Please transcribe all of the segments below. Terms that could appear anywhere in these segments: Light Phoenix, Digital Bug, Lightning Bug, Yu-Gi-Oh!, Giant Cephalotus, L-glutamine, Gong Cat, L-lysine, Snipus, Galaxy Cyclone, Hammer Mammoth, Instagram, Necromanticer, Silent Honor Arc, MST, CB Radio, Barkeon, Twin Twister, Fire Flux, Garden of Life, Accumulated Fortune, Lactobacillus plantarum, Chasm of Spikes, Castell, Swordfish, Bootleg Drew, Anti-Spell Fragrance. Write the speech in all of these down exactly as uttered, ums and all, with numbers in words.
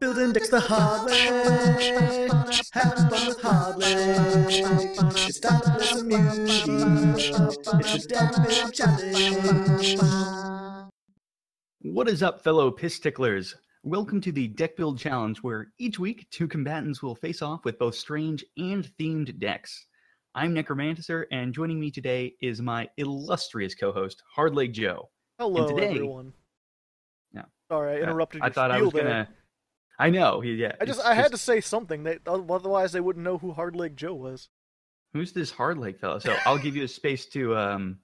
Building decks the hard way. Have fun with Hardleg. It's time for some music. It's a Deck Build Challenge. What is up, fellow piss ticklers? Welcome to the Deck Build Challenge, where each week two combatants will face off with both strange and themed decks. I'm Necromanticer, and joining me today is my illustrious co-host, Hardleg Joe. Hello, today, everyone. Yeah. Sorry, I interrupted uh, your I thought I was going to... I know, yeah. I just I had to say something, that otherwise they wouldn't know who Hardleg Joe was. Who's this Hardleg fella? So I'll give you a space to... Um...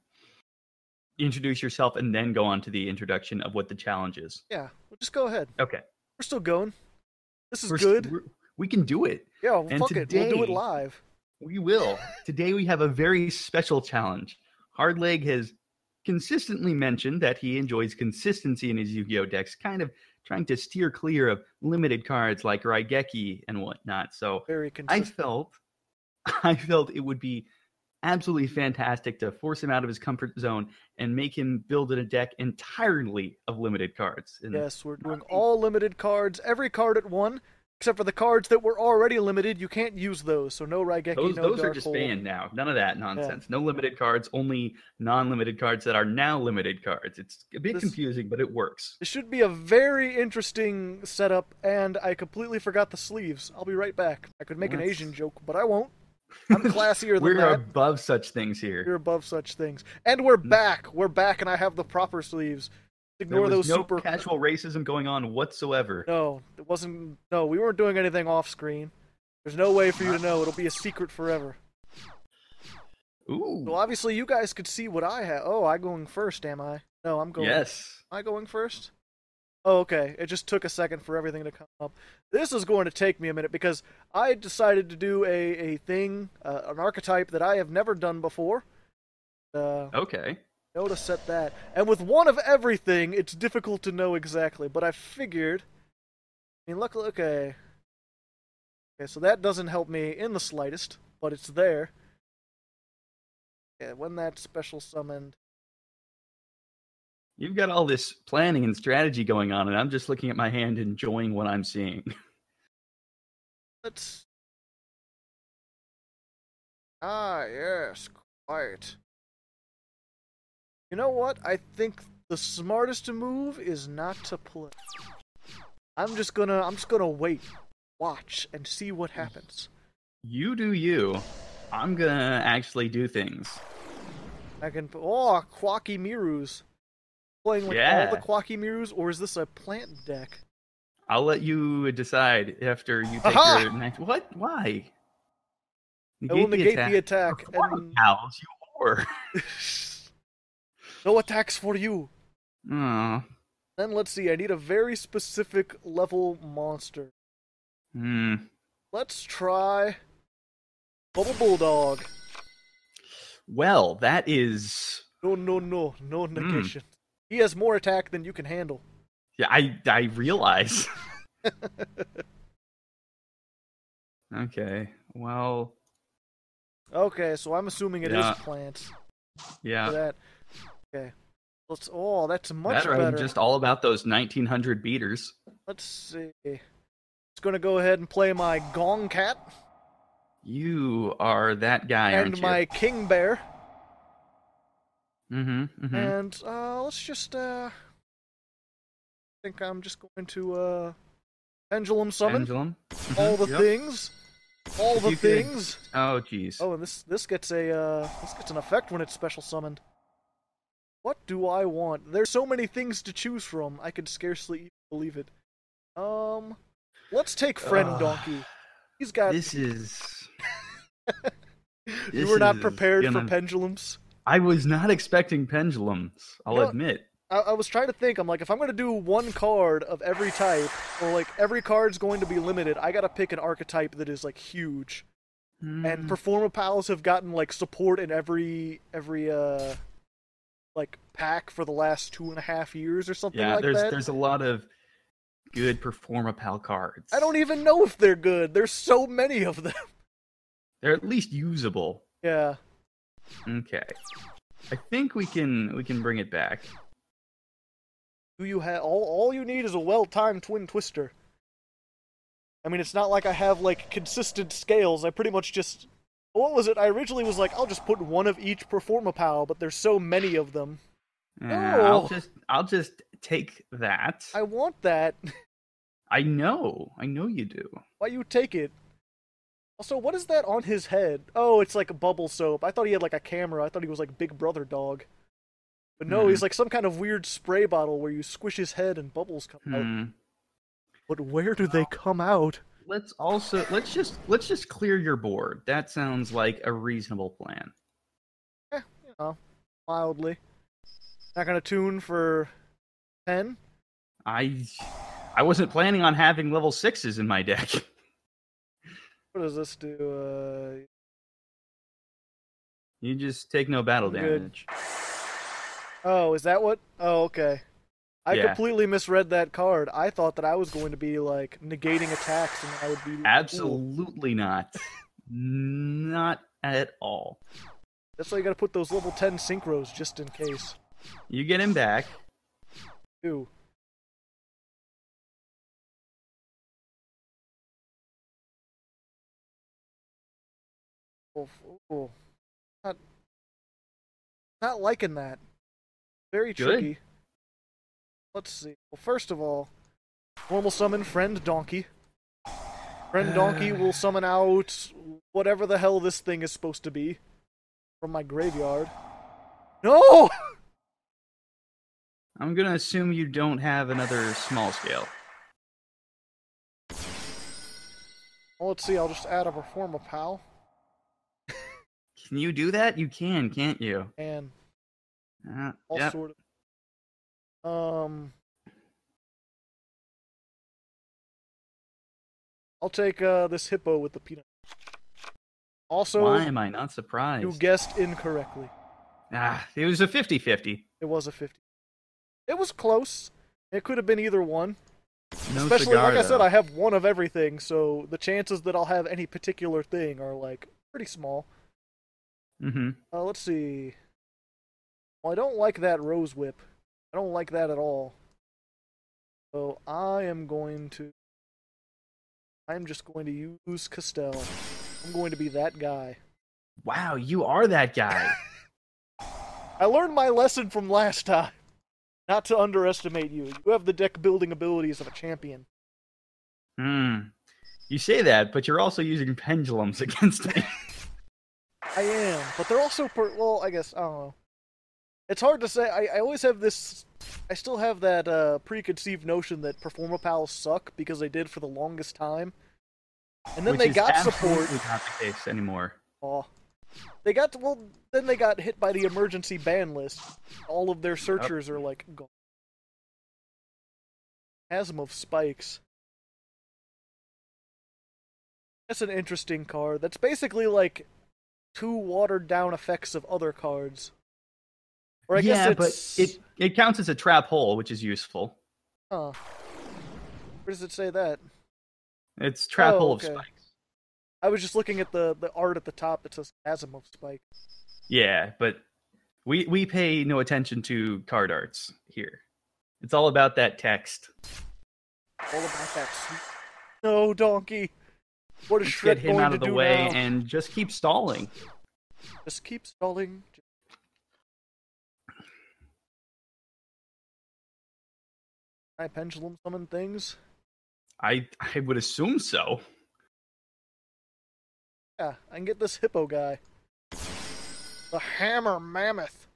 introduce yourself and then go on to the introduction of what the challenge is. Yeah, we'll just go ahead. Okay. We're still going. This is we're good. We can do it. Yeah, well, and fuck today, it. We'll do it live. We will. Today we have a very special challenge. Hardleg has consistently mentioned that he enjoys consistency in his Yu-Gi-Oh! Decks, kind of trying to steer clear of limited cards like Raigeki and whatnot. So very consistent. I felt, I felt it would be absolutely fantastic to force him out of his comfort zone and make him build in a deck entirely of limited cards. And yes, we're doing all limited cards, every card at one, except for the cards that were already limited. You can't use those, so no Raigeki, those, no Those Dark are just Hole. Banned now. None of that nonsense. Yeah. No limited cards, only non-limited cards that are now limited cards. It's a bit this, confusing, but it works. It should be a very interesting setup, and I completely forgot the sleeves. I'll be right back. I could make That's... an Asian joke, but I won't. I'm classier than we're that. We're above such things here. We're above such things. And we're back. We're back, and I have the proper sleeves. Ignore there was those no super casual racism going on whatsoever. No, it wasn't. No, we weren't doing anything off screen. There's no way for you to know. It'll be a secret forever. Ooh. Well, so obviously, you guys could see what I have. Oh, I'm going first, am I? No, I'm going. Yes. Am I going first? Oh, okay. It just took a second for everything to come up. This is going to take me a minute because I decided to do a, a thing, uh, an archetype that I have never done before. Uh, okay. Notice at that. And with one of everything, it's difficult to know exactly, but I figured... I mean, look, okay. Okay, so that doesn't help me in the slightest, but it's there. Yeah, when that's special summoned... You've got all this planning and strategy going on, and I'm just looking at my hand, enjoying what I'm seeing. Let's. Ah, yes, quite. You know what? I think the smartest move is not to play. I'm just gonna, I'm just gonna wait, watch, and see what happens. You do you. I'm gonna actually do things. I can. Oh, Quacky Mirus. Playing like yeah. all the Quackimiru's, or is this a plant deck? I'll let you decide after you take Aha! your next. What? Why? Negate I will negate the attack. The attack and... Pals, you whore. No attacks for you. Aww. Then let's see. I need a very specific level monster. Hmm. Let's try Bubble Bulldog. Well, that is no, no, no, no negation. Mm. He has more attack than you can handle. Yeah, I I realize. Okay, well. Okay, so I'm assuming it yeah. is plants. Yeah. That. Okay. Let's. Oh, that's much better. I'm just all about those nineteen hundred beaters. Let's see. It's gonna go ahead and play my Gong Cat. You are that guy, and aren't you? My King Bear. Mm-hmm, mm-hmm. And uh, let's just, uh, I think I'm just going to uh, Pendulum Summon. Pendulum. All the yep. things. All if the things. Could... Oh, jeez. Oh, and this this gets a uh, this gets an effect when it's special summoned. What do I want? There's so many things to choose from. I could scarcely believe it. Um, let's take Friend uh, Donkey. He's got. This is. You this were not prepared gonna... for pendulums. I was not expecting pendulums, I'll you know, admit. I, I was trying to think, I'm like, if I'm going to do one card of every type, or like every card's going to be limited, I got to pick an archetype that is like huge. Mm. And PerformaPals have gotten like support in every, every uh, like pack for the last two and a half years or something yeah, like there's, that. Yeah, there's a lot of good PerformaPal cards. I don't even know if they're good. There's so many of them. They're at least usable. Yeah. Okay, I think we can we can bring it back. Do you have all? All you need is a well-timed Twin Twister. I mean, it's not like I have, like, consistent scales. I pretty much just... What was it? I originally was like, I'll just put one of each PerformaPal, but there's so many of them. Uh, oh. I'll just I'll just take that. I want that. I know. I know you do. Why you take it? Also, what is that on his head? Oh, it's like a bubble soap. I thought he had like a camera. I thought he was like Big Brother dog. But no, mm. he's like some kind of weird spray bottle where you squish his head and bubbles come mm. out. But where do they come out? Let's also let's just let's just clear your board. That sounds like a reasonable plan. Yeah, you know, mildly. Not gonna tune for ten. I I wasn't planning on having level sixes in my deck. What does this do? Uh... You just take no battle damage. Oh, is that what? Oh, okay. I yeah. completely misread that card. I thought that I was going to be, like, negating attacks and I would be... Absolutely Ooh. not. Not at all. That's why you gotta put those level ten synchros just in case. You get him back. Ew. Oh, oh. Not, not liking that. Very Good. tricky. Let's see. Well, first of all, normal summon Friend Donkey. Friend Donkey will summon out whatever the hell this thing is supposed to be from my graveyard. No! I'm gonna assume you don't have another small scale. Well, let's see. I'll just add a PerformaPal. Can you do that? You can, can't you? And uh, all yep. sort of. Um, I'll take uh, this hippo with the peanut. Also, why am I not surprised? You guessed incorrectly. Ah, it was a fifty fifty. It was a fifty. It was close. It could have been either one. No Especially, cigar, like I though. said, I have one of everything, so the chances that I'll have any particular thing are, like, pretty small. Mm-hmm. Uh, let's see. Well, I don't like that Rose Whip. I don't like that at all. So I am going to... I'm just going to use Castell. I'm going to be that guy. Wow, you are that guy. I learned my lesson from last time. Not to underestimate you. You have the deck-building abilities of a champion. Hmm. You say that, but you're also using pendulums against me. I am, but they're also... Per well, I guess, I don't know. It's hard to say. I, I always have this... I still have that uh, preconceived notion that PerformaPals suck because they did for the longest time. And then Which they is got support. Not the case anymore. Oh, they got... Well, then they got hit by the emergency ban list. All of their searchers oh. are like... Gone. Chasm of Spikes. That's an interesting card. That's basically like two watered-down effects of other cards. Or I yeah, guess but it, it counts as a trap hole, which is useful. Huh. Where does it say that? It's trap oh, hole okay. of spikes. I was just looking at the, the art at the top that says Chasm of Spikes. Yeah, but we, we pay no attention to card arts here. It's all about that text. All about that. No, Donkey. What is Shred going to do now? Get him out of the way now? And just keep stalling. Just keep stalling. I pendulum summon things? I I would assume so. Yeah, I can get this hippo guy. The Hammer Mammoth,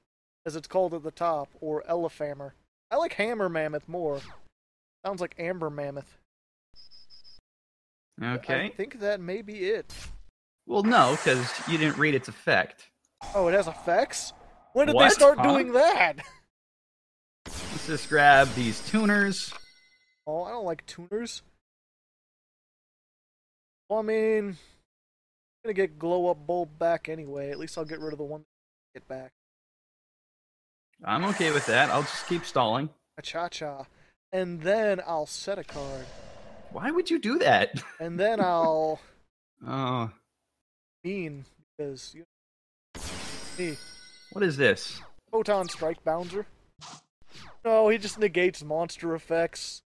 as it's called at the top, or Elephammer. I like Hammer Mammoth more. Sounds like Amber Mammoth. Okay. I think that may be it. Well, no, because you didn't read its effect. Oh, it has effects? When did what? they start huh? doing that? Let's just grab these tuners. Oh, I don't like tuners. Well, I mean, I'm gonna get Glow Up Bulb back anyway. At least I'll get rid of the one that I get back. I'm okay with that. I'll just keep stalling. A cha-cha. And then I'll set a card. Why would you do that? And then I'll... Oh. Mean, because... You know, me. What is this? Photon Strike Bouncer. No, he just negates monster effects.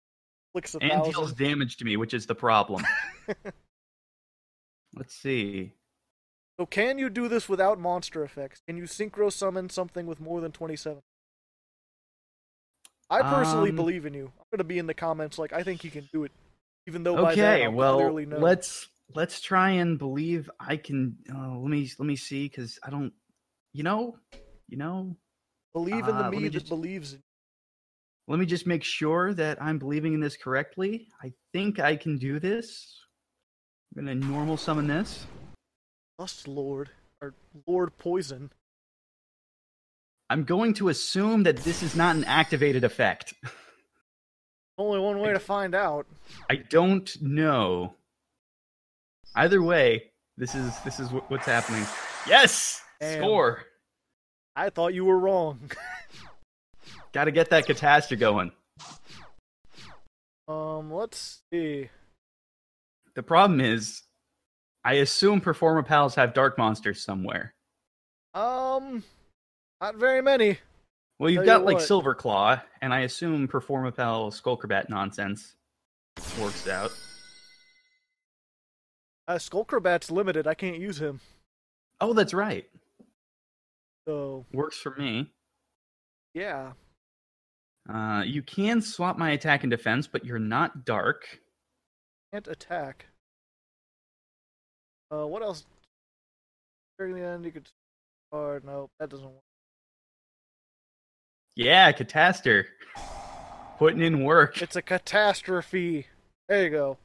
Clicks a and deals damage to me, which is the problem. Let's see. So can you do this without monster effects? Can you synchro summon something with more than twenty-seven? I personally um, believe in you. I'm going to be in the comments like, I think you can do it. Even though by that, I well, clearly know. Let's let's try and believe I can. Uh, let me let me see, because I don't. You know, you know. Believe in the uh, me, me just, that believes in. Let me just make sure that I'm believing in this correctly. I think I can do this. I'm gonna normal summon this. Lust Lord or Lord Poison. I'm going to assume that this is not an activated effect. Only one way I, to find out. I don't know. Either way, this is this is what, what's happening. Yes! Damn. Score! I thought you were wrong. Gotta get that Catastor going. Um, let's see. The problem is, I assume PerformaPals have dark monsters somewhere. Um, not very many. Well, you've got, like, Silverclaw, and I assume PerformaPal Skulkerbat nonsense works out. Uh, Skulkerbat's limited. I can't use him. Oh, that's right. So works for me. Yeah. Uh, you can swap my attack and defense, but you're not dark. Can't attack. Uh, what else? During the end, you could... Oh, no, that doesn't work. Yeah, Catastor. Putting in work. It's a catastrophe. There you go.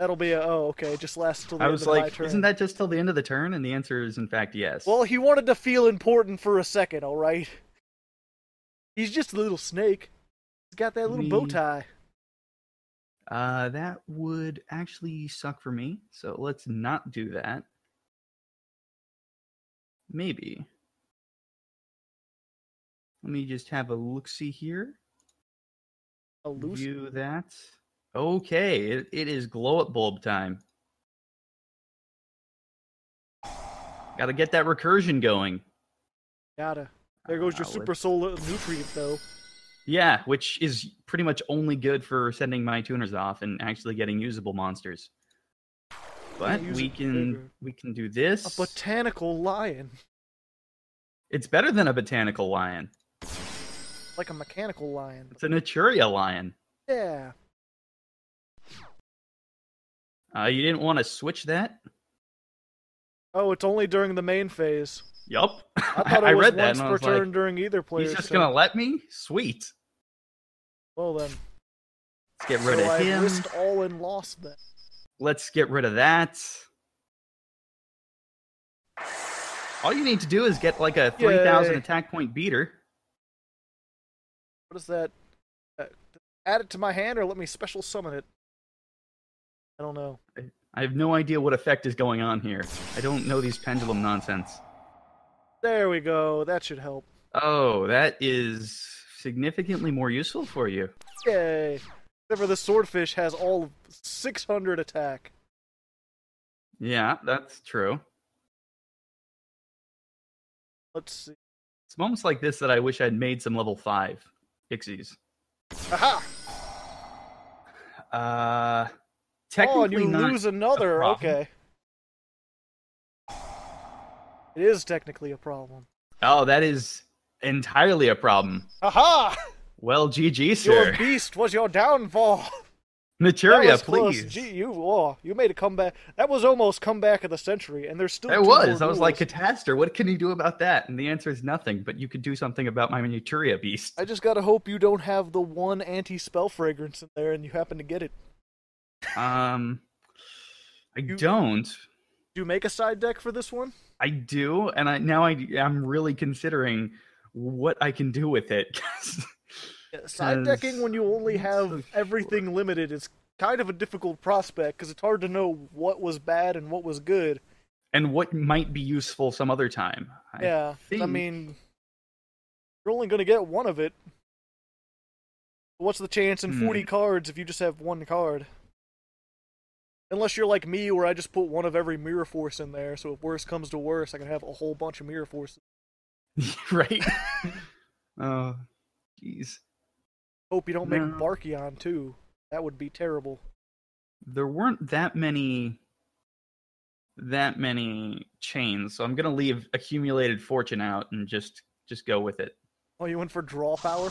That'll be a... Oh, okay. It just lasts till the I end of like, my turn. I was like, isn't that just till the end of the turn? And the answer is, in fact, yes. Well, he wanted to feel important for a second, all right? He's just a little snake. He's got that little me. bow tie. Uh, that would actually suck for me. So let's not do that. Maybe. Let me just have a look-see here. A loose view that. Okay, it, it is glow up bulb time. Gotta get that recursion going. Gotta. There goes uh, your super solar nutrient, though. Yeah, which is pretty much only good for sending my tuners off and actually getting usable monsters. But we can we can do this. A botanical lion. It's better than a botanical lion. Like a mechanical lion. It's a Naturia lion. Yeah. Uh, you didn't want to switch that? Oh, it's only during the main phase. Yup. I thought I read that. Once per turn during either player. He's just gonna let me? Sweet. Well then. Let's get rid of him. I risked all and lost that. Let's get rid of that. All you need to do is get like a three thousand attack point beater. What is that? Uh, add it to my hand or let me special summon it? I don't know. I, I have no idea what effect is going on here. I don't know these pendulum nonsense. There we go. That should help. Oh, that is significantly more useful for you. Yay. Except for the Swordfish has all six hundred attack. Yeah, that's true. Let's see. It's moments like this that I wish I'd made some level five Pixies. Aha! Uh, technically oh, and you not lose another. Okay. It is technically a problem. Oh, that is entirely a problem. Aha! Well, G G, sir. Your beast was your downfall. Naturia, please. Gee, you, oh, you made a comeback. That was almost comeback of the century, and there's still. It was. I was like, Catastor, what can you do about that? And the answer is nothing, but you could do something about my Naturia Beast. I just gotta hope you don't have the one anti-spell fragrance in there and you happen to get it. Um, I you, don't. Do you make a side deck for this one? I do, and I now I, I'm really considering what I can do with it. Yeah, side decking when you only have so everything sure. limited is kind of a difficult prospect because it's hard to know what was bad and what was good. And what might be useful some other time. I yeah, think. I mean, you're only going to get one of it. What's the chance in hmm. forty cards if you just have one card? Unless you're like me where I just put one of every Mirror Force in there, so if worse comes to worse, I can have a whole bunch of Mirror Forces. Right? Oh, jeez. hope you don't make no. Barkeon too. That would be terrible. There weren't that many that many chains, so I'm gonna leave Accumulated Fortune out and just just go with it. Oh, you went for draw power?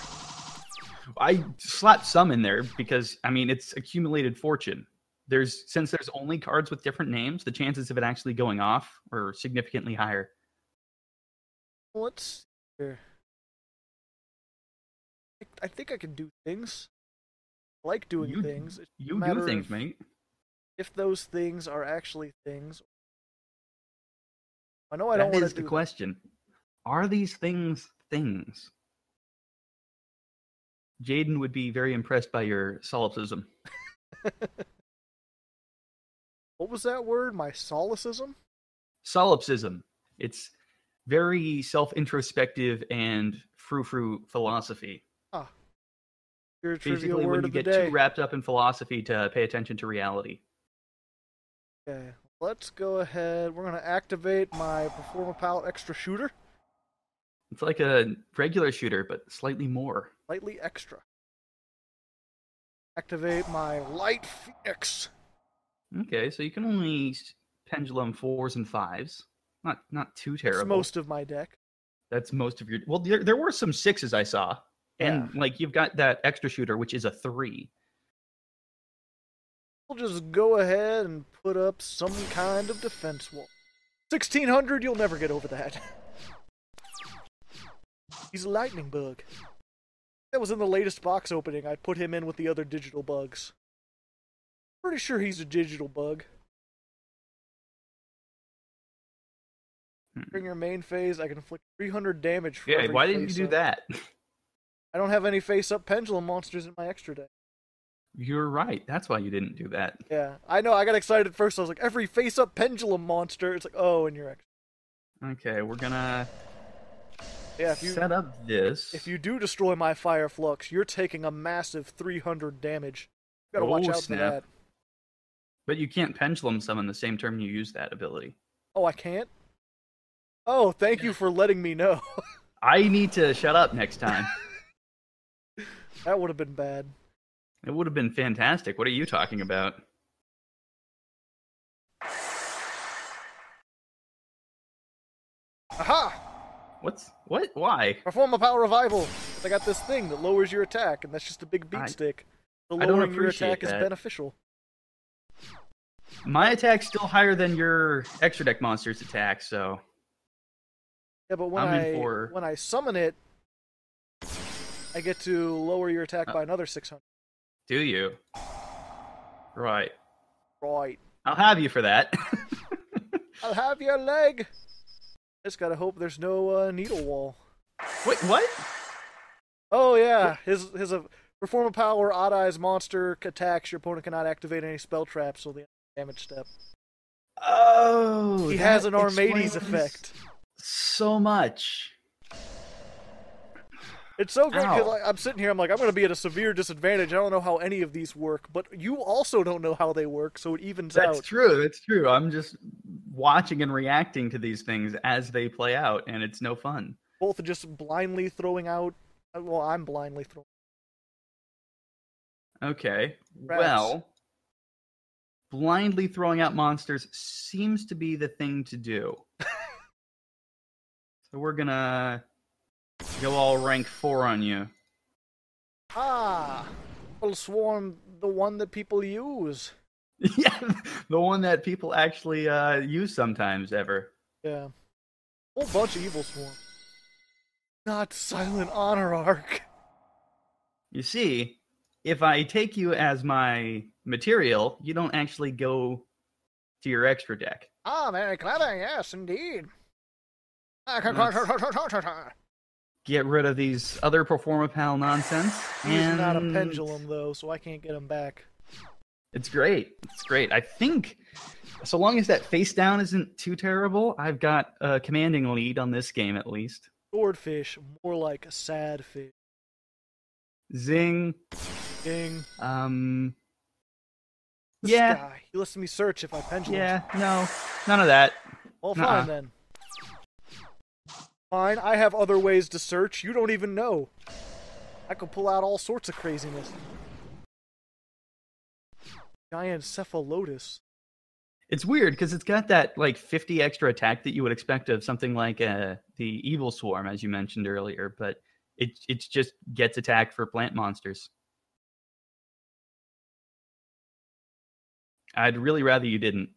I slapped some in there because I mean it's Accumulated Fortune. There's since there's only cards with different names, the chances of it actually going off are significantly higher. Let's see here. I think I can do things. I like doing you, things. It you do things, if, mate. If those things are actually things. I know I don't want to do That is the question. Them. Are these things things? Jaden would be very impressed by your solipsism. What was that word? My solipsism? Solipsism. It's very self-introspective and frou-frou philosophy. Ah. Your Basically, word when you get day. too wrapped up in philosophy to pay attention to reality. Okay, let's go ahead. We're going to activate my PerformaPal Extra Shooter. It's like a regular shooter, but slightly more. Slightly extra. Activate my Light Phoenix. Okay, so you can only pendulum fours and fives. Not not too terrible. That's most of my deck. That's most of your... Well, there, there were some sixes I saw. And, yeah. like, you've got that extra shooter, which is a three. We'll just go ahead and put up some kind of defense wall. sixteen hundred, you'll never get over that. He's a lightning bug. That was in the latest box opening. I put him in with the other digital bugs. Pretty sure he's a digital bug. Hmm. During your main phase, I can inflict three hundred damage. For yeah, why didn't you do up. that? I don't have any face-up pendulum monsters in my extra deck. You're right. That's why you didn't do that. Yeah, I know. I got excited at first. I was like, every face-up pendulum monster. It's like, oh, in your extra. Okay, we're gonna yeah, if you, set up this. If you do destroy my Fire Flux, you're taking a massive three hundred damage. You gotta oh, watch out snap. for that. But you can't pendulum summon the same turn you use that ability. Oh, I can't? Oh, thank you for letting me know. I need to shut up next time. That would have been bad. It would have been fantastic. What are you talking about? Aha! What's... What? Why? Perform a power revival. I got this thing that lowers your attack, and that's just a big beat I, stick. The lowering your attack that. is beneficial. My attack's still higher than your extra deck monster's attack, so... Yeah, but when I, for... when I summon it, I get to lower your attack uh, by another six hundred. Do you? Right. Right. I'll have you for that. I'll have your leg. Just gotta hope there's no uh, needle wall. Wait, what? Oh yeah, what? his his uh, perform a power odd eyes monster attacks. Your opponent cannot activate any spell traps till the damage step. Oh. He has an Armades effect. So much. It's so good because like, I'm sitting here, I'm like, I'm going to be at a severe disadvantage. I don't know how any of these work, but you also don't know how they work, so it evens that's out. That's true, that's true. I'm just watching and reacting to these things as they play out, and it's no fun. Both just blindly throwing out... Well, I'm blindly throwing out. Okay, Rats. well... Blindly throwing out monsters seems to be the thing to do. So we're going to... Go all rank four on you. Ah, Evil Swarm, the one that people use. Yeah, the one that people actually uh, use sometimes, ever. Yeah. A whole bunch of Evil Swarm. Not Silent Honor Arc. You see, if I take you as my material, you don't actually go to your extra deck. Ah, very clever, yes, indeed. That's... Get rid of these other PerformaPal nonsense. He's and... not a pendulum, though, so I can't get him back. It's great. It's great. I think, so long as that face down isn't too terrible, I've got a commanding lead on this game, at least. Swordfish, more like a sad fish. Zing. Zing. Um... This yeah. Guy, he lets me search if I pendulum. Yeah, no. None of that. Well, fine, Nuh-uh. then. Fine, I have other ways to search. You don't even know. I could pull out all sorts of craziness. Giant Cephalotus. It's weird because it's got that like fifty extra attack that you would expect of something like uh, the Evil Swarm, as you mentioned earlier, but it it just gets attack for plant monsters. I'd really rather you didn't.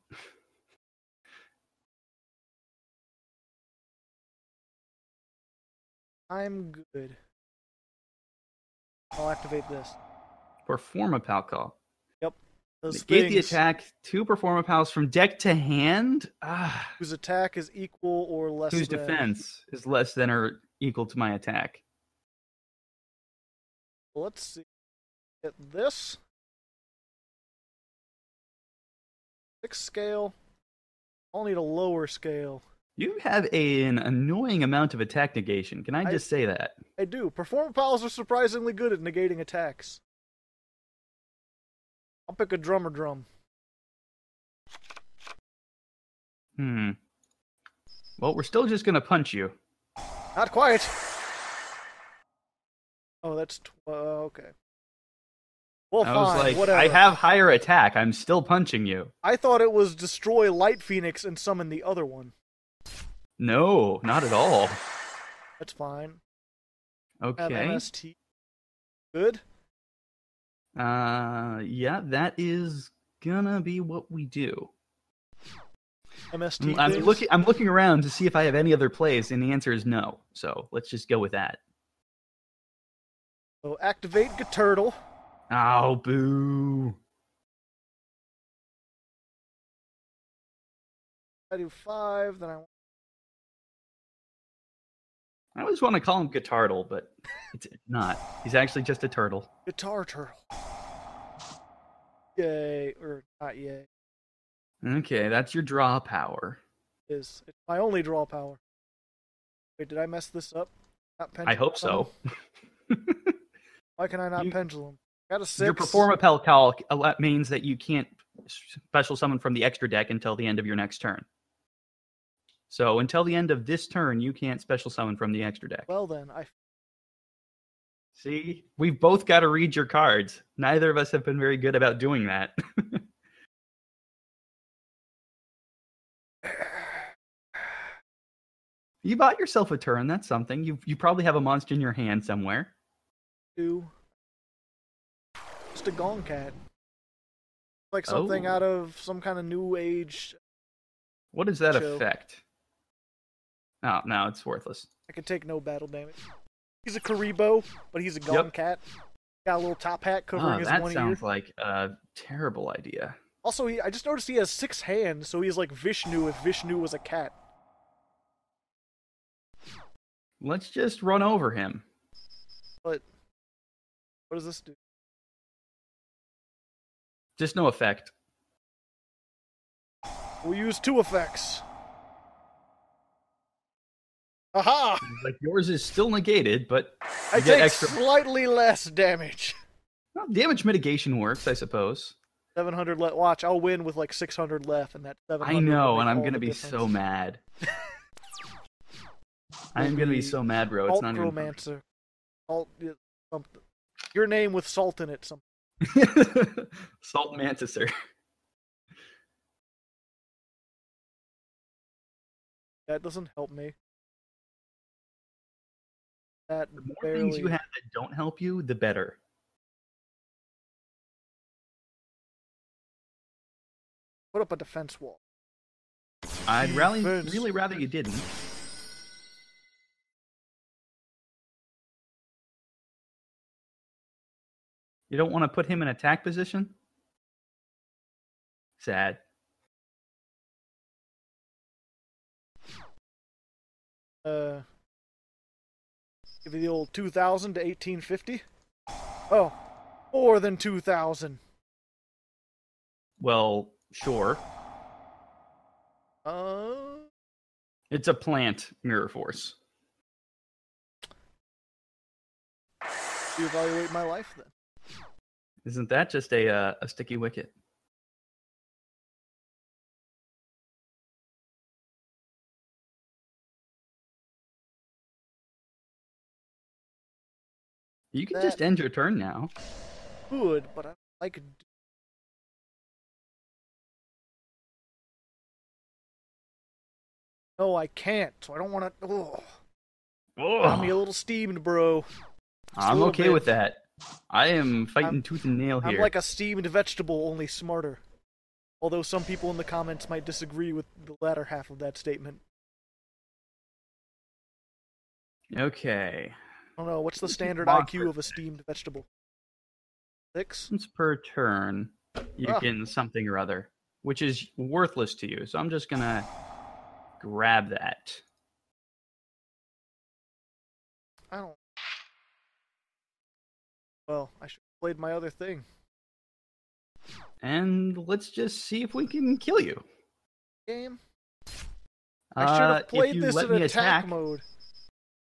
I'm good. I'll activate this. PerformaPal Call. Yep. Those Negate things. The attack. Two PerformaPals from deck to hand. Ah. Whose attack is equal or less Whose than. Whose defense is less than or equal to my attack. Let's see. Get this. Six scale. I'll need a lower scale. You have a, an annoying amount of attack negation. Can I just I, say that? I do. PerformaPals are surprisingly good at negating attacks. I'll pick a drummer drum. Hmm. Well, we're still just going to punch you. Not quite. Oh, that's... Tw uh, okay. Well, I was fine, like, whatever. I have higher attack. I'm still punching you. I thought it was destroy Light Phoenix and summon the other one. No, not at all. That's fine. Okay. Have M S T. Good. Uh, yeah, that is gonna be what we do. M S T. I'm, I'm looking. I'm looking around to see if I have any other plays, and the answer is no. So let's just go with that. So activate Gaturtle. Oh, boo. I do five. Then I. I always want to call him Guitar Turtle, but it's not. He's actually just a turtle. Guitar Turtle. Yay, or not yay. Okay, that's your draw power. It is. It's my only draw power. Wait, did I mess this up? Not pendulum. I hope so. Why can I not you, pendulum? Got a six. Your PerformaPal Call means that you can't special summon from the extra deck until the end of your next turn. So until the end of this turn, you can't special summon from the extra deck. Well then, I... See? We've both got to read your cards. Neither of us have been very good about doing that. You bought yourself a turn. That's something. You, you probably have a monster in your hand somewhere. Two. Just a Gong Cat. Like something oh. out of some kind of new age... What does that show. affect? Oh, no, it's worthless. I can take no battle damage. He's a Karibo, but he's a Gong yep. Cat. Got a little top hat covering oh, his one ear. That sounds like a terrible idea. Also, he, I just noticed he has six hands, so he's like Vishnu if Vishnu was a cat. Let's just run over him. But what does this do? Just no effect. We'll use two effects. Aha! Like yours is still negated, but I you get take extra... slightly less damage. Well, damage mitigation works, I suppose. Seven hundred left. Watch, I'll win with like six hundred left, and that seven hundred. I know, and I'm gonna be difference. so mad. I'm gonna be so mad, bro. It's not even. Necromancer. Alt, something. Your name with salt in it. Something. Saltmanticer. That doesn't help me. That the more barely... things you have that don't help you, the better. Put up a defense wall. I'd rally, really rather you didn't. You don't want to put him in attack position? Sad. Uh, give you the old two thousand to eighteen fifty. Oh, more than two thousand. Well, sure. Uh, it's a plant Mirror Force. You evaluate my life then. Isn't that just a uh, a sticky wicket? You can that just end your turn now. Good, but I like. No, I can't. So I don't want to. Oh, got me a little steamed, bro. Just I'm okay bit. with that. I am fighting I'm, tooth and nail here. I'm like a steamed vegetable, only smarter. Although some people in the comments might disagree with the latter half of that statement. Okay. I don't know, what's the standard I Q of a steamed vegetable? Six? Once per turn, you ah. get something or other, which is worthless to you, so I'm just going to grab that. I don't... Well, I should have played my other thing. And let's just see if we can kill you. Game. I should have played uh, this in attack, attack mode.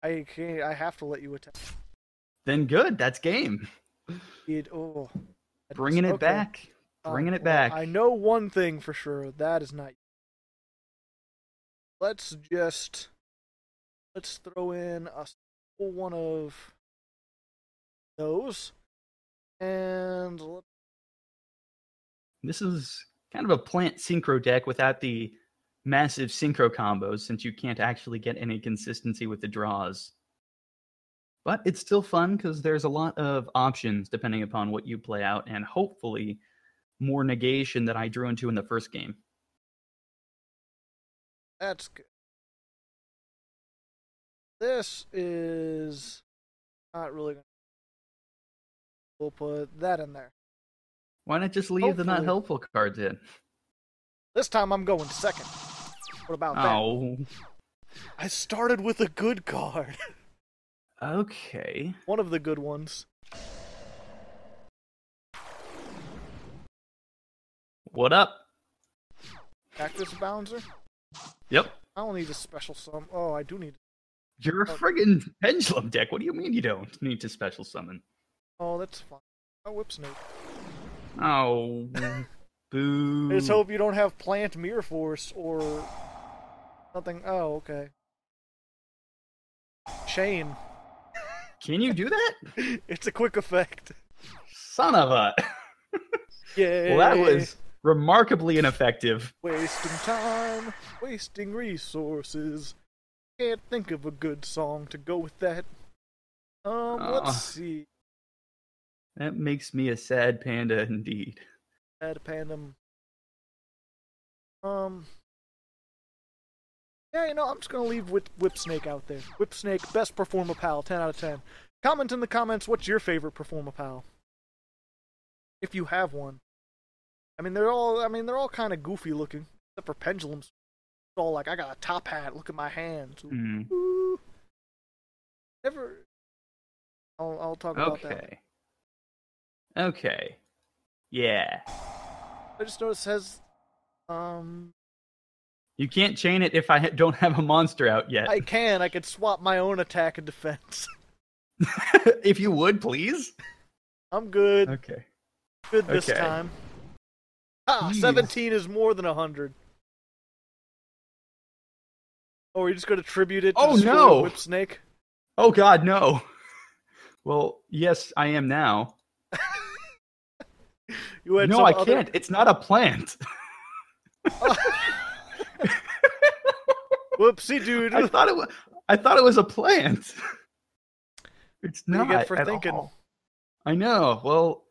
I can't, I have to let you attack. Then good, that's game. It, oh, that Bringing just, it okay. back. Bringing um, it back. Well, I know one thing for sure. That is not. Let's just. Let's throw in a one of those. And. Let's... This is kind of a plant synchro deck without the massive synchro combos, since you can't actually get any consistency with the draws. But it's still fun because there's a lot of options depending upon what you play out, and hopefully more negation that I drew into in the first game. That's good. This is not really going to... We'll put that in there. Why not just leave hopefully. the not helpful cards in? This time I'm going second. What about oh. that? I started with a good card. Okay. One of the good ones. What up? Cactus Bouncer? Yep. I don't need a special summon. Oh, I do need... You're a friggin' pendulum deck. What do you mean you don't need to special summon? Oh, that's fine. A Whipsnake. Oh. Boo. I just hope you don't have Plant Mirror Force or something. Oh, okay. Chain. Can you do that? It's a quick effect. Son of a... Yeah. Well, that was remarkably ineffective. Wasting time, wasting resources. Can't think of a good song to go with that. Um, oh, let's see. That makes me a sad panda indeed. Sad panda. Um... Yeah, you know, I'm just going to leave Whip Whipsnake out there. Whipsnake, best PerformaPal, ten out of ten. Comment in the comments, what's your favorite PerformaPal? If you have one. I mean, they're all I mean, they're all kind of goofy looking. Except for Pendulums. It's all like, I got a top hat, look at my hands. Mm. Ooh. Never... I'll, I'll talk okay. about that. Okay. Okay. Yeah. I just noticed it says... Um... You can't chain it if I don't have a monster out yet. I can. I could swap my own attack and defense. If you would, please. I'm good. Okay. Good this okay. time. Ah, Jeez. seventeen is more than one hundred. Oh, are you just going to tribute it to oh, no. Whipsnake? Oh, God, no. Well, yes, I am now. You had no, I other... can't. It's not a plant. uh Whoopsie, dude! I thought it was. I thought it was a plant. It's not you get for at thinking. all. I know. Well,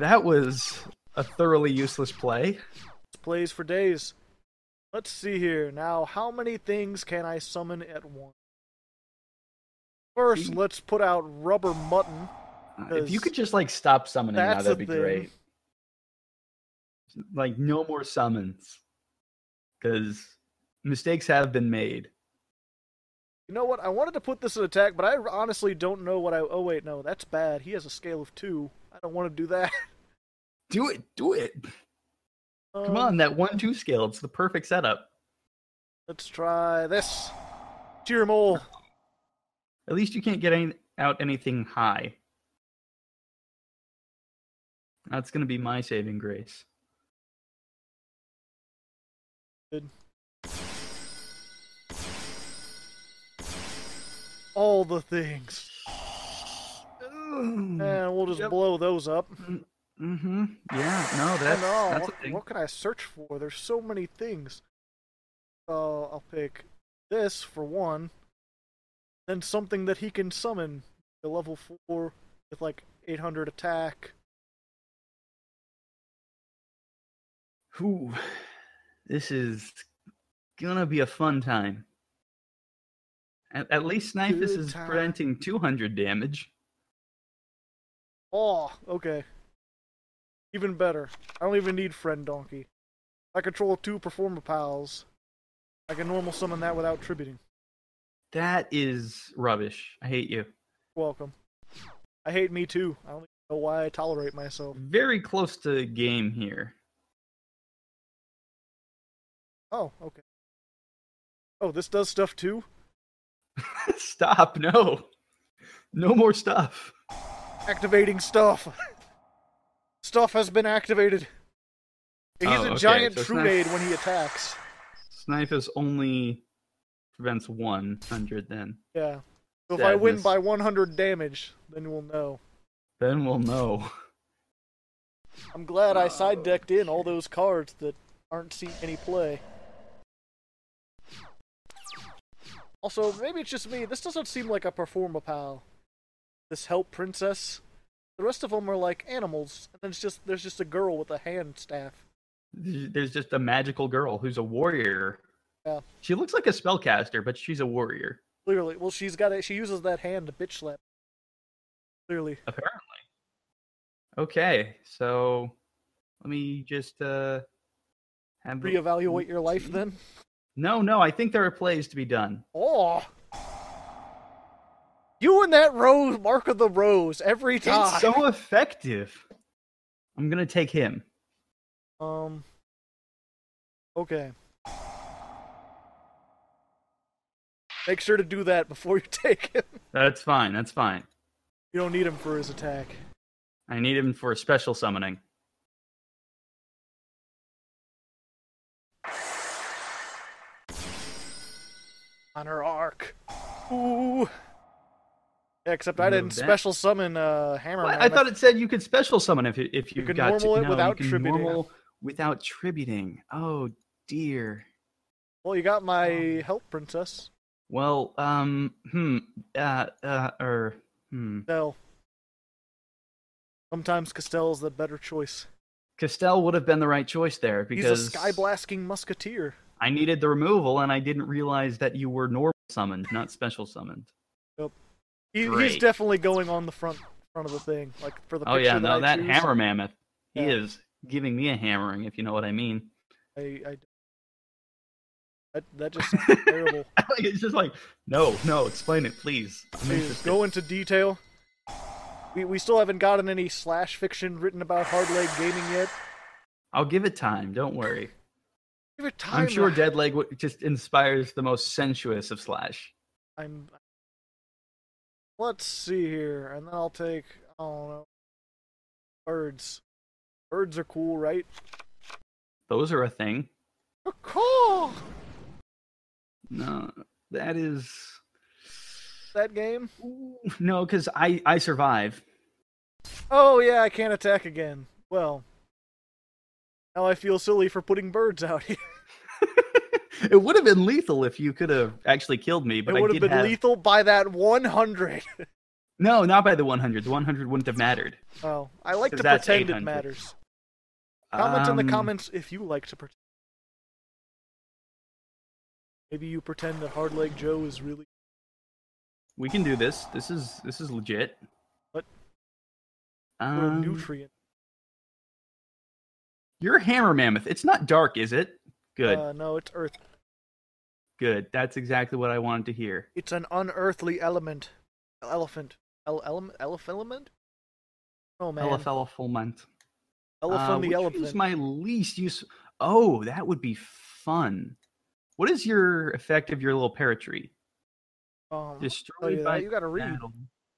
that was a thoroughly useless play. Plays for days. Let's see here now. How many things can I summon at once? First, see? let's put out Rubber Mutton. If you could just like stop summoning now, that'd be thing. great. Like no more summons, because mistakes have been made. You know what? I wanted to put this in attack, but I honestly don't know what I... Oh, wait, no. That's bad. He has a scale of two. I don't want to do that. Do it. Do it. Um, Come on, that one two scale. It's the perfect setup. Let's try this. Cheer Mole. At least you can't get any, out anything high. That's going to be my saving grace. Good. All the things. And we'll just yep. blow those up. Mm-hmm. Yeah, no, that's, oh, no. that's what, a thing. What can I search for? There's so many things. Uh, I'll pick this for one. Then something that he can summon to level four with like eight hundred attack. Ooh, this is gonna be a fun time. At, at least Snipus is preventing two hundred damage. Oh, okay. Even better. I don't even need Friend Donkey. I control two Performer Pals. I can normal summon that without tributing. That is rubbish. I hate you. Welcome. I hate me too. I don't even know why I tolerate myself. Very close to game here. Oh, okay. Oh, this does stuff too? Stop, no. No more stuff. Activating stuff. Stuff has been activated. He's oh, a okay. giant so Trunade Snif when he attacks. Snipus only prevents one hundred then. Yeah. So Sadness. If I win by one hundred damage, then we'll know. Then we'll know. I'm glad I side-decked in all those cards that aren't seeing any play. Also, maybe it's just me. This doesn't seem like a PerformaPal. This Help Princess. The rest of them are like animals, and then it's just there's just a girl with a hand staff. There's just a magical girl who's a warrior. Yeah. She looks like a spellcaster, but she's a warrior. Clearly, well, she's got it. She uses that hand to bitch slap. Clearly. Apparently. Okay, so let me just uh. Have reevaluate your life then. No, no, I think there are plays to be done. Oh, you and that rose, Mark of the Rose, every time. It's so effective. I'm gonna take him. Um. Okay. Make sure to do that before you take him. That's fine. That's fine. You don't need him for his attack. I need him for special summoning. On her arc. Ooh. Yeah, except I didn't special summon uh, Hammer Mammoth. I thought it said you could special summon if you, if you, you got to. You can normal it without tributing. Normal without tributing. Oh, dear. Well, you got my um, Help Princess. Well, um, hmm, uh, uh, or, hmm. Castell. Sometimes Castell's the better choice. Castell would have been the right choice there because... He's a sky-blasting musketeer. I needed the removal, and I didn't realize that you were normal summoned, not special summoned. Yep. He, he's definitely going on the front front of the thing, like for the. Oh picture yeah, no, that, that Hammer Mammoth. Yeah. He is giving me a hammering, if you know what I mean. I, I that, that just sounds terrible. It's just like, no, no, explain it, please. Please go into detail. We we still haven't gotten any slash fiction written about Hardleg Gaming yet. I'll give it time. Don't worry. I'm sure Deadleg just inspires the most sensuous of slash. I'm. Let's see here, and then I'll take. I don't know. Birds. Birds are cool, right? Those are a thing. They're cool. No, that is. That game? No, because I I survive. Oh yeah, I can't attack again. Well. Now I feel silly for putting birds out here. It would have been lethal if you could have actually killed me, but it would I have been have... lethal by that one hundred. No, not by the one hundred. The one hundred wouldn't have mattered. Oh, I like to pretend it matters. Comment um... in the comments if you like to pretend. Maybe you pretend that Hardleg Joe is really. We can do this. This is this is legit. What? Um... We're a nutrient. You're Hammer Mammoth. It's not dark, is it? Good. Uh, no, it's earth. Good. That's exactly what I wanted to hear. It's an unearthly element. Elephant. El element? Elephammer? Oh, man. Elephammer. Elephant uh, the elephant. Is my least use. Oh, that would be fun. What is your effect of your little Paratrio? Um, Destroyed you by that. You gotta read. Battle.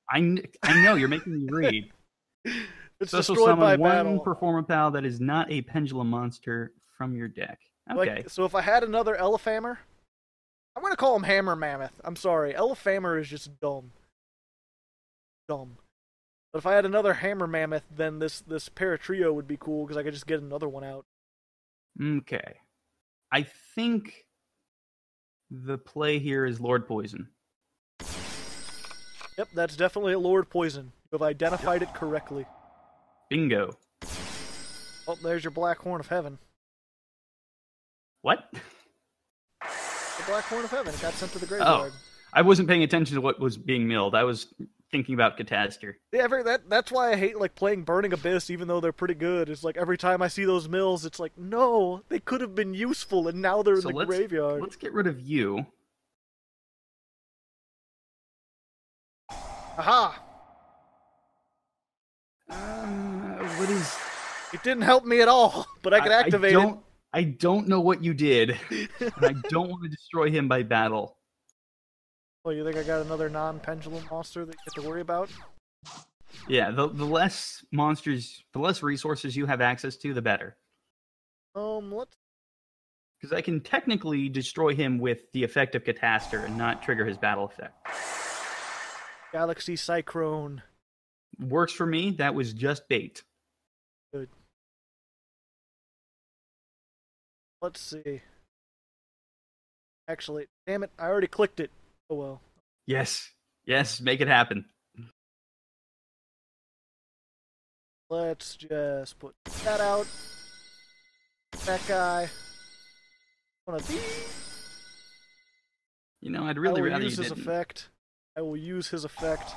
I, I know, you're making me read. It's special destroyed summon by one PerformaPal that is not a Pendulum monster from your deck. Okay. Like, so if I had another Elephammer, I'm going to call him Hammer Mammoth. I'm sorry. Elephammer is just dumb. Dumb. But if I had another Hammer Mammoth, then this this Paratrio would be cool because I could just get another one out. Okay. I think the play here is Lord Poison. Yep, that's definitely a Lord Poison. You've identified it correctly. Bingo. Oh, there's your Black Horn of Heaven. What? The Black Horn of Heaven. It got sent to the graveyard. Oh, I wasn't paying attention to what was being milled. I was thinking about Catastor. Yeah, every, that, that's why I hate like playing Burning Abyss, even though they're pretty good. It's like every time I see those mills, it's like, no, they could have been useful, and now they're so in the let's, graveyard. Let's get rid of you. Aha! Uh, what is... It didn't help me at all, but I could I, activate I don't, it. I don't know what you did, and I don't want to destroy him by battle. Well, you think I got another non-pendulum monster that you have to worry about? Yeah, the, the less monsters, the less resources you have access to, the better. Um, let's... Because I can technically destroy him with the effect of Catastor and not trigger his battle effect. Galaxy Cyclone. Works for me. That was just bait. Good. Let's see. Actually, damn it, I already clicked it. Oh well. Yes. Yes, make it happen. Let's just put that out. That guy. One of these. You know, I'd really rather use his effect. I will use his effect.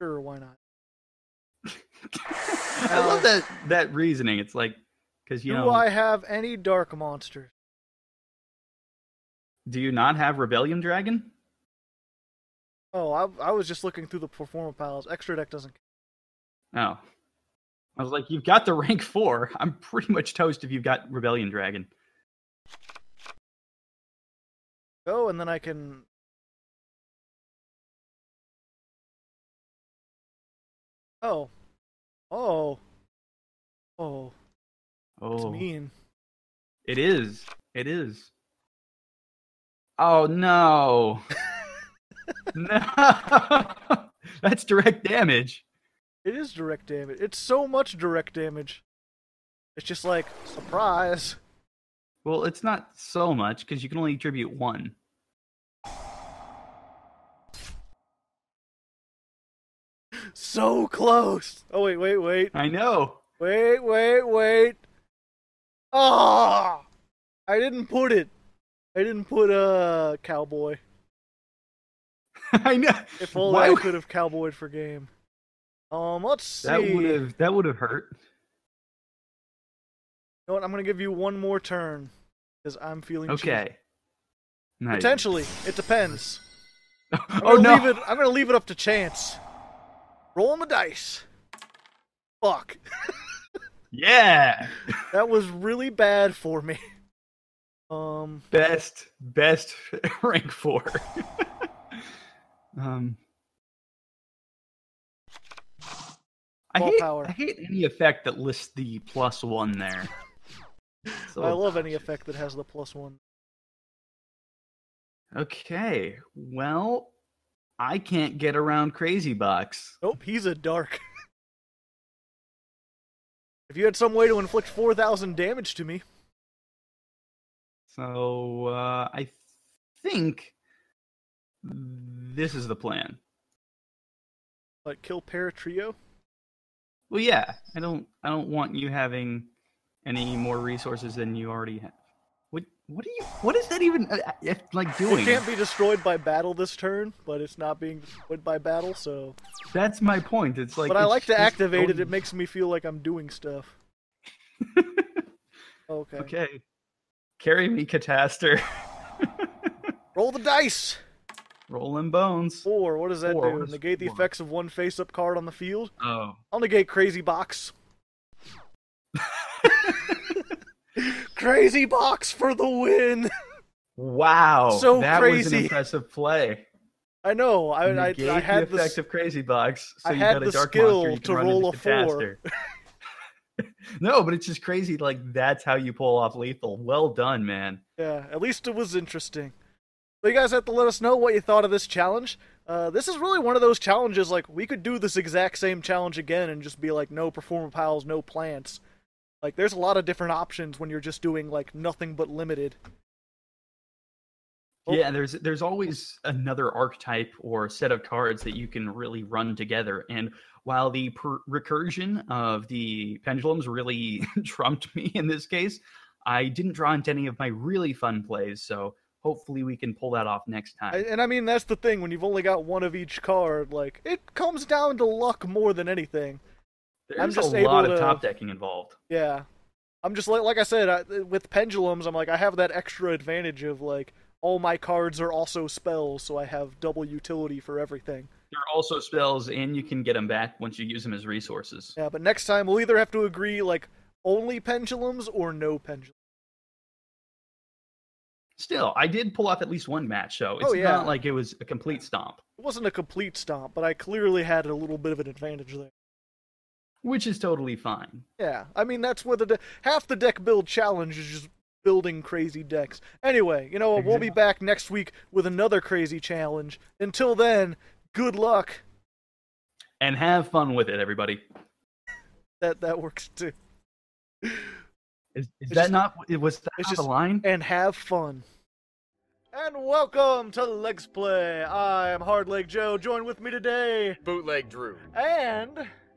Sure, why not? I love that that reasoning. It's like, because you know. Do I have any dark monsters? Do you not have Rebellion Dragon? Oh, I, I was just looking through the PerformaPals. Extra deck doesn't. Oh. I was like, you've got the rank four. I'm pretty much toast if you've got Rebellion Dragon. Oh, and then I can... Oh. Oh. Oh. Oh. It's mean. It is. It is. Oh, no. No. That's direct damage. It is direct damage. It's so much direct damage. It's just like, surprise. Well, it's not so much, because you can only attribute one. So close! Oh, wait, wait, wait. I know. Wait, wait, wait. Ah! I didn't put it. I didn't put, uh, Cowboy. I know. If only Why? I could have Cowboyed for game. Um, let's see. That would have that would have hurt. You know what? I'm gonna give you one more turn, because I'm feeling okay. Nice. Potentially, it depends. I'm oh no! Leave it, I'm gonna leave it up to chance. Rolling the dice. Fuck. Yeah. That was really bad for me. Um. Best best rank four. um. I hate, I hate any effect that lists the plus one there. So I love any effect that has the plus one. Okay, well, I can't get around Crazy Box. Nope, he's a dark. If you had some way to inflict four thousand damage to me. So, uh, I think this is the plan. Like, kill Paratrio? Well, yeah, I don't, I don't want you having any more resources than you already have. What, what are you? What is that even uh, like doing? It can't be destroyed by battle this turn, but it's not being destroyed by battle, so. That's my point. It's like. But I like to activate it. It makes me feel like I'm doing stuff. Okay. Okay. Carry me, Catastor. Roll the dice. Rolling bones. Four. What does that Four. do? Negate the Four. effects of one face-up card on the field. Oh. I'll negate Crazy Box. Crazy Box for the win. Wow. So that crazy. That was an impressive play. I know. I, I, I had the effect the, of Crazy Box. So I you had got a the dark skill monster, to roll a Catastor. Four. No, but it's just crazy. Like that's how you pull off lethal. Well done, man. Yeah. At least it was interesting. So you guys have to let us know what you thought of this challenge. Uh, this is really one of those challenges, like, we could do this exact same challenge again and just be like, no PerformaPals, no plants. Like, there's a lot of different options when you're just doing, like, nothing but limited. Oh. Yeah, there's there's always another archetype or set of cards that you can really run together. And while the per recursion of the pendulums really trumped me in this case, I didn't draw into any of my really fun plays, so hopefully we can pull that off next time. And, I mean, that's the thing. When you've only got one of each card, like, it comes down to luck more than anything. There's I'm just a lot able of to, top decking involved. Yeah. I'm just, like, like I said, I, with pendulums, I'm like, I have that extra advantage of, like, all my cards are also spells, so I have double utility for everything. They're also spells, and you can get them back once you use them as resources. Yeah, but next time we'll either have to agree, like, only pendulums or no pendulums. Still, I did pull off at least one match, so it's oh, yeah. not like it was a complete stomp. It wasn't a complete stomp, but I clearly had a little bit of an advantage there. Which is totally fine. Yeah, I mean, that's where the de half the deck build challenge is just building crazy decks. Anyway, you know what? We'll be back next week with another crazy challenge. Until then, good luck. And have fun with it, everybody. that that works too. Is, is that just, not it was that it's just, the line? And have fun. And welcome to Legs Play. I am Hardleg Joe. Join with me today, Bootleg Drew. And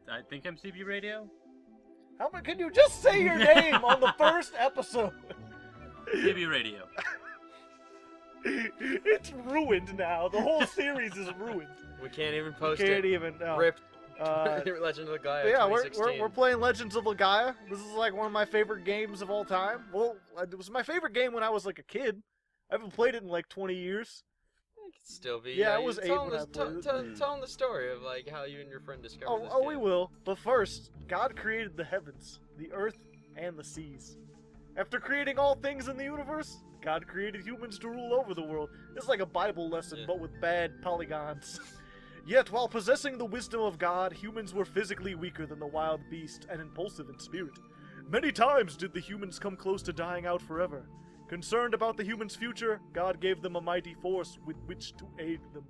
I think M C B Radio. How many can you just say your name on the first episode? T V Radio. It's ruined now. The whole series is ruined. We can't even post can't it. Can't even. No. Ripped. Uh, Legends of Legaia. Yeah, we're, we're we're playing Legends of Legaia. This is like one of my favorite games of all time. Well, it was my favorite game when I was like a kid. I haven't played it in like twenty years. It could still be. Yeah, uh, it was eight when I played it. Tell them the story of like how you and your friend discovered oh, this Oh, game. we will. But first, God created the heavens, the earth, and the seas. After creating all things in the universe, God created humans to rule over the world. It's like a Bible lesson, yeah. but with bad polygons. Yet, while possessing the wisdom of God, humans were physically weaker than the wild beast and impulsive in spirit. Many times did the humans come close to dying out forever. Concerned about the humans' future, God gave them a mighty force with which to aid them.